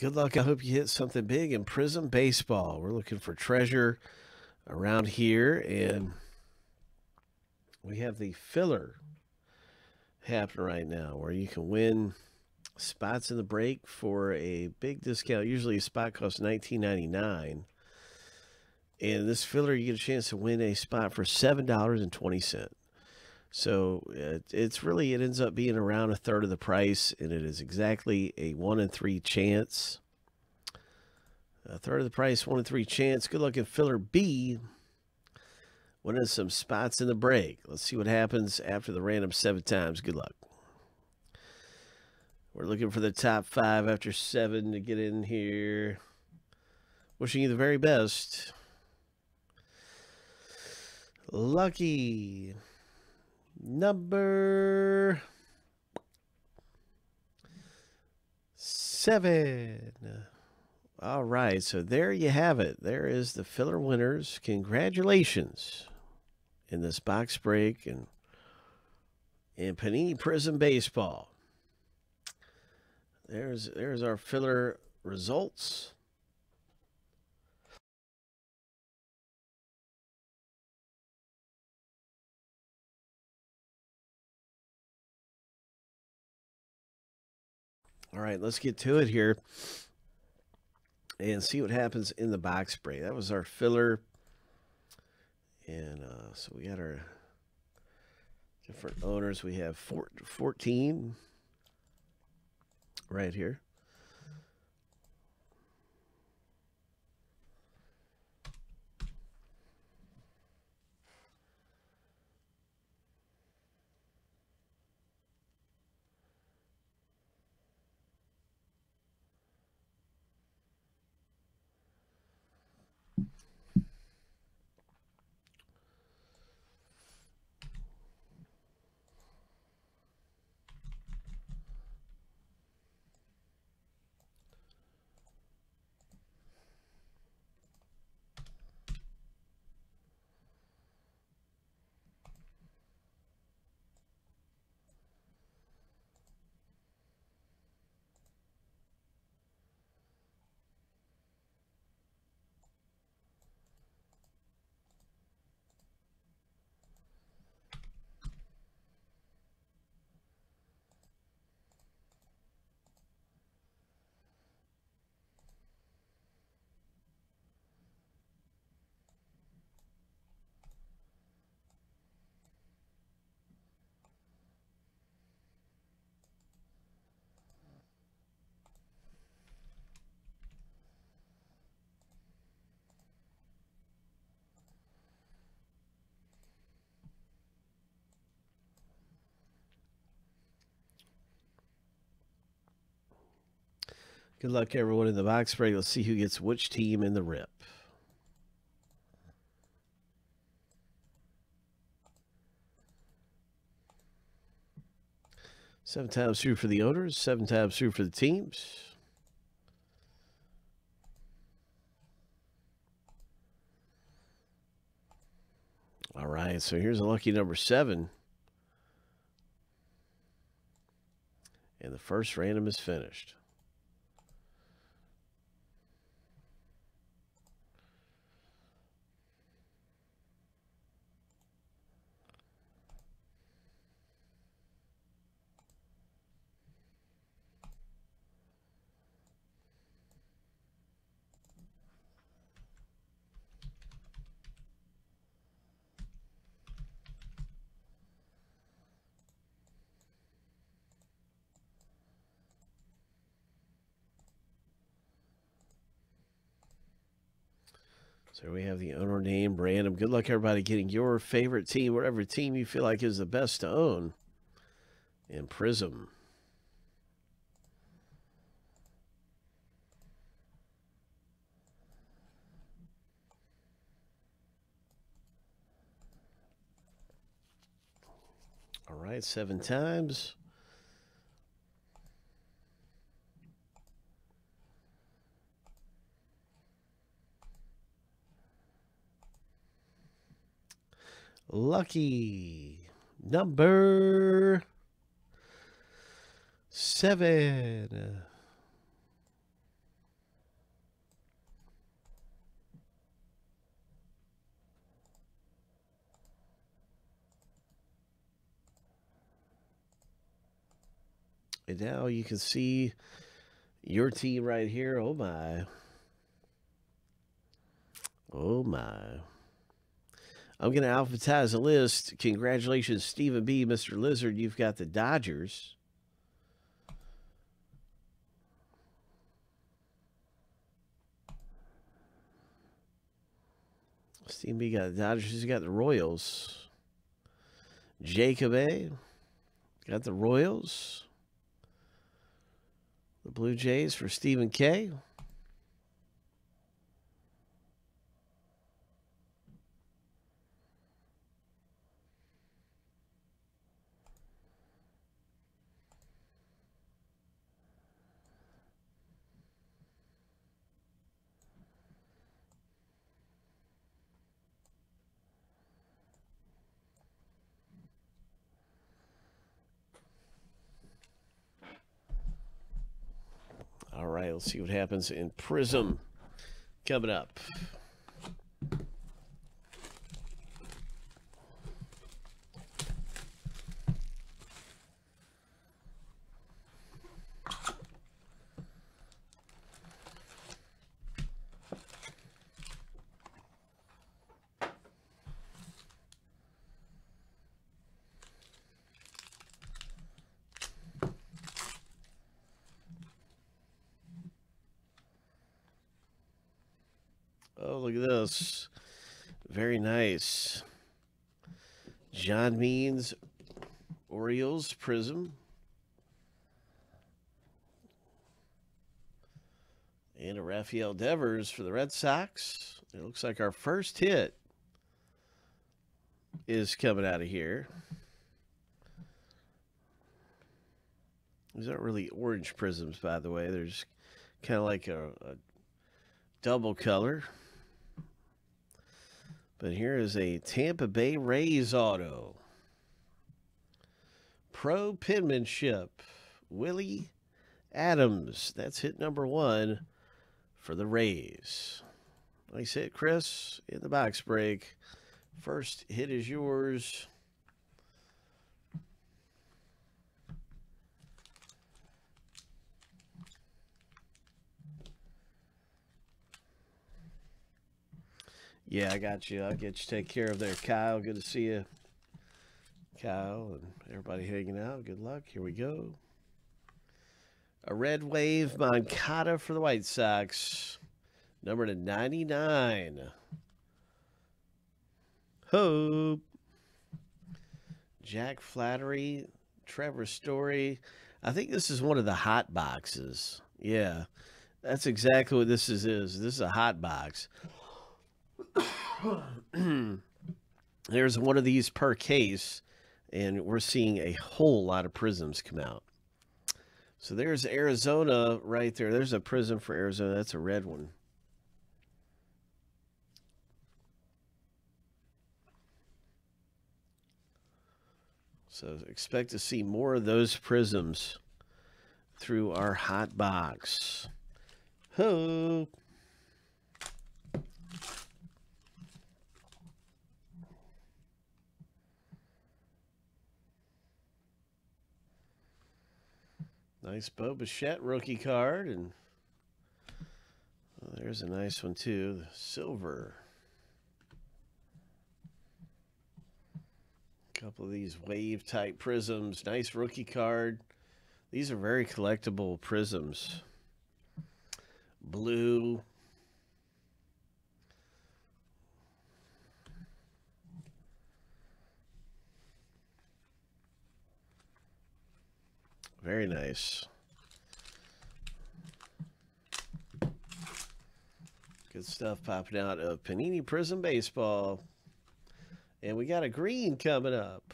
Good luck. I hope you hit something big in Prizm Baseball. We're looking for treasure around here, and we have the filler happening right now where you can win spots in the break for a big discount. Usually a spot costs $19.99, and this filler you get a chance to win a spot for $7.20. So it's really, it ends up being around a third of the price, and it is exactly a 1 in 3 chance. A third of the price, 1 in 3 chance. Good luck in filler B. Winning some spots in the break. Let's see what happens after the random 7 times. Good luck. We're looking for the top 5 after 7 to get in here. Wishing you the very best. Lucky number 7. All right, so there you have it. There is the filler winners. Congratulations in this box break and in Panini Prizm Baseball. There's our filler results. All right, let's get to it here and see what happens in the box break. That was our filler. And so we got our different owners. We have 14 right here. Good luck, everyone, in the box break. Let's see who gets which team in the rip. Seven times through for the owners, 7 times through for the teams. All right, so here's a lucky number 7. And the first random is finished. So we have the owner name, random. Good luck, everybody, getting your favorite team, whatever team you feel like is the best to own in Prizm. All right, 7 times. Lucky number 7. And now you can see your team right here. Oh, my. Oh, my. I'm going to alphabetize the list. Congratulations, Stephen B., Mr. Lizard. You've got the Dodgers. Stephen B. got the Dodgers. He's got the Royals. Jacob A. got the Royals. The Blue Jays for Stephen K. Right, let's see what happens in Prism coming up. Oh, look at this. Very nice. John Means, Orioles, Prism. And a Rafael Devers for the Red Sox. It looks like our first hit is coming out of here. These aren't really orange prisms, by the way. They're just kind of like a double color. But here is a Tampa Bay Rays auto. Pro penmanship, Willy Adames. That's hit number 1 for the Rays. Nice hit, Chris, in the box break. First hit is yours. Yeah, I got you. I'll get you taken care of there, Kyle. Good to see you, Kyle, and everybody hanging out. Good luck. Here we go. A red wave, Moncada for the White Sox. Number to 99. Hope. Jack Flaherty, Trevor Story. I think this is one of the hot boxes. Yeah, that's exactly what this is. This is a hot box. There's one of these per case, and we're seeing a whole lot of prisms come out. So there's Arizona right there. There's a prism for Arizona. That's a red one. So expect to see more of those prisms through our hot box. Ho! Nice Bo Bichette rookie card, and there's a nice one too, silver. A couple of these wave type prisms, nice rookie card. These are very collectible prisms. Blue. Very nice. Good stuff popping out of Panini Prizm Baseball. And we got a green coming up.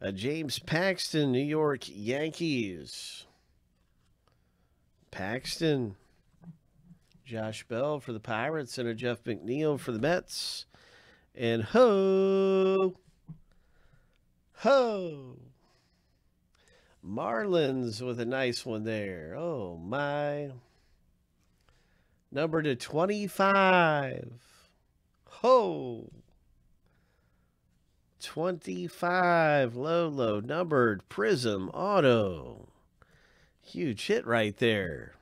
A James Paxton, New York Yankees. Paxton. Josh Bell for the Pirates and a Jeff McNeil for the Mets. And ho! Ho! Marlins with a nice one there. Oh, my. Number to 25. Ho! 25. Low, low. Numbered. Prism. Auto. Huge hit right there.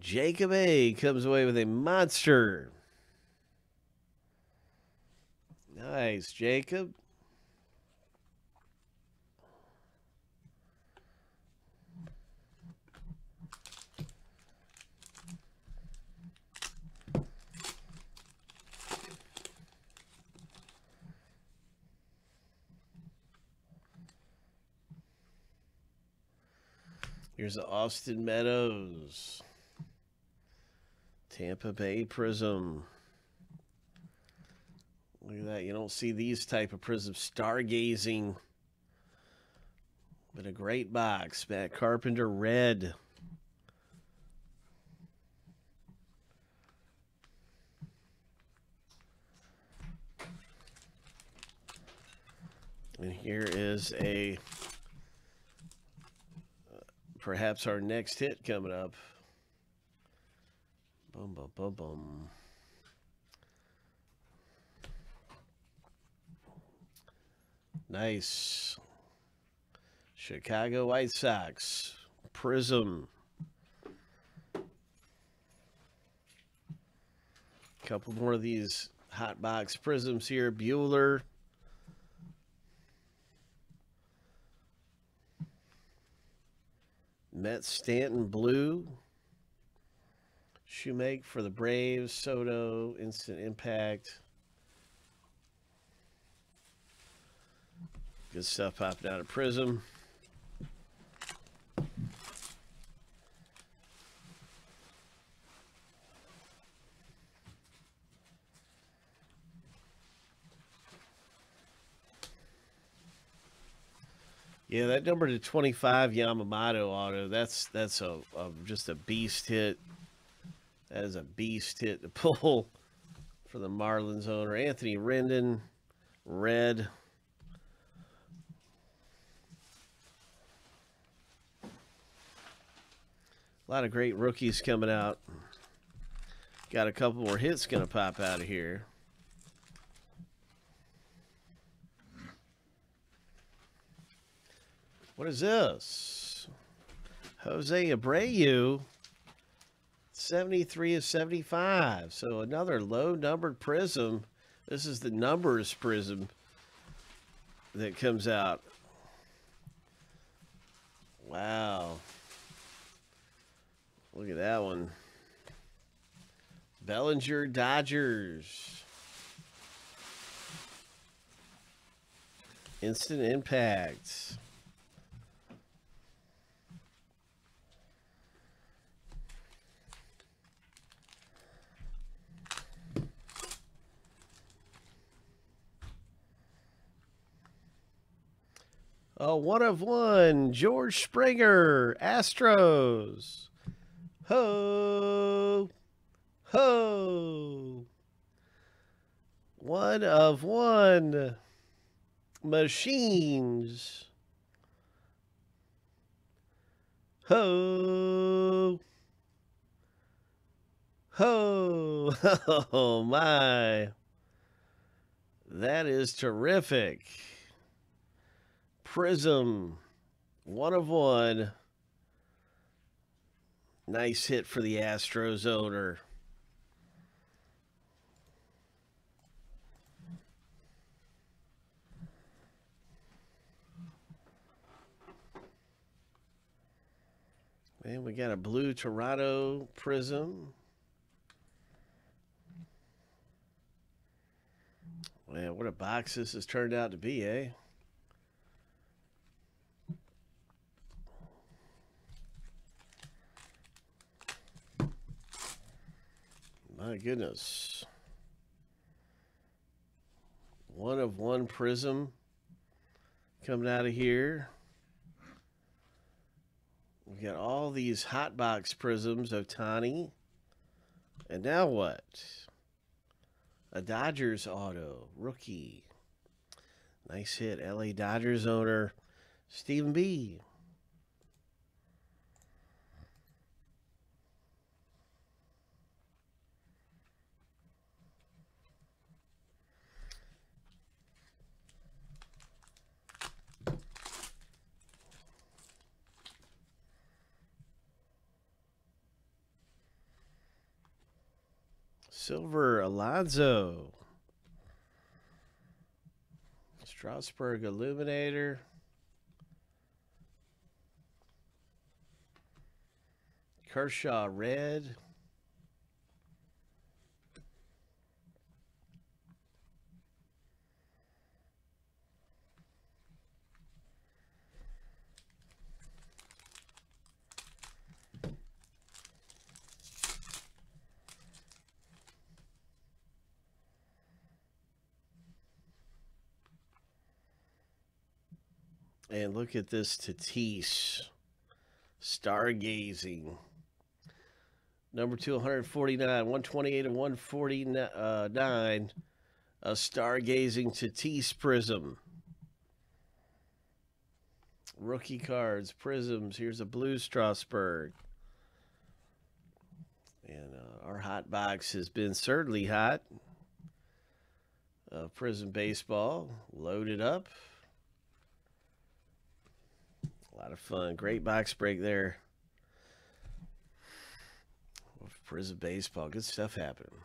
Jacob A. comes away with a monster. Nice, Jacob. Here's Austin Meadows. Tampa Bay Prism. Look at that. You don't see these type of prisms stargazing. But a great box. Matt Carpenter red. And here is a... perhaps our next hit coming up. Bum, bum, bum, bum. Nice. Chicago White Sox. Prism. A couple more of these hot box prisms here. Bueller. Mets Stanton blue. Shoemake for the Braves. Soto instant impact. Good stuff popping out of Prism. Yeah, that number to 25 Yamamoto auto, that's a just a beast hit. That is a beast hit to pull for the Marlins owner. Anthony Rendon, red. A lot of great rookies coming out. Got a couple more hits going to pop out of here. What is this? Jose Abreu, 73 of 75. So another low-numbered prism. This is the numbers prism that comes out. Wow. Look at that one. Bellinger Dodgers. Instant impact. A 1 of 1, George Springer, Astros. Ho, ho. 1 of 1, Machines. Ho, ho. Oh my. That is terrific. Prism, 1 of 1. Nice hit for the Astros owner. And we got a blue Toronto prism. Man, what a box this has turned out to be, eh? My goodness. 1 of 1 prism coming out of here. We got all these hot box prisms of Otani. And now what? A Dodgers auto, rookie. Nice hit, LA Dodgers owner, Stephen B. Silver Alonzo. Strasburg Illuminator. Kershaw Red. And look at this Tatis, stargazing. Number 249, 128 and 149, a stargazing Tatis Prism. Rookie cards, prisms. Here's a blue Strasburg. And our hot box has been certainly hot. Prism baseball, loaded up. A lot of fun. Great box break there. Prizm baseball. Good stuff happening.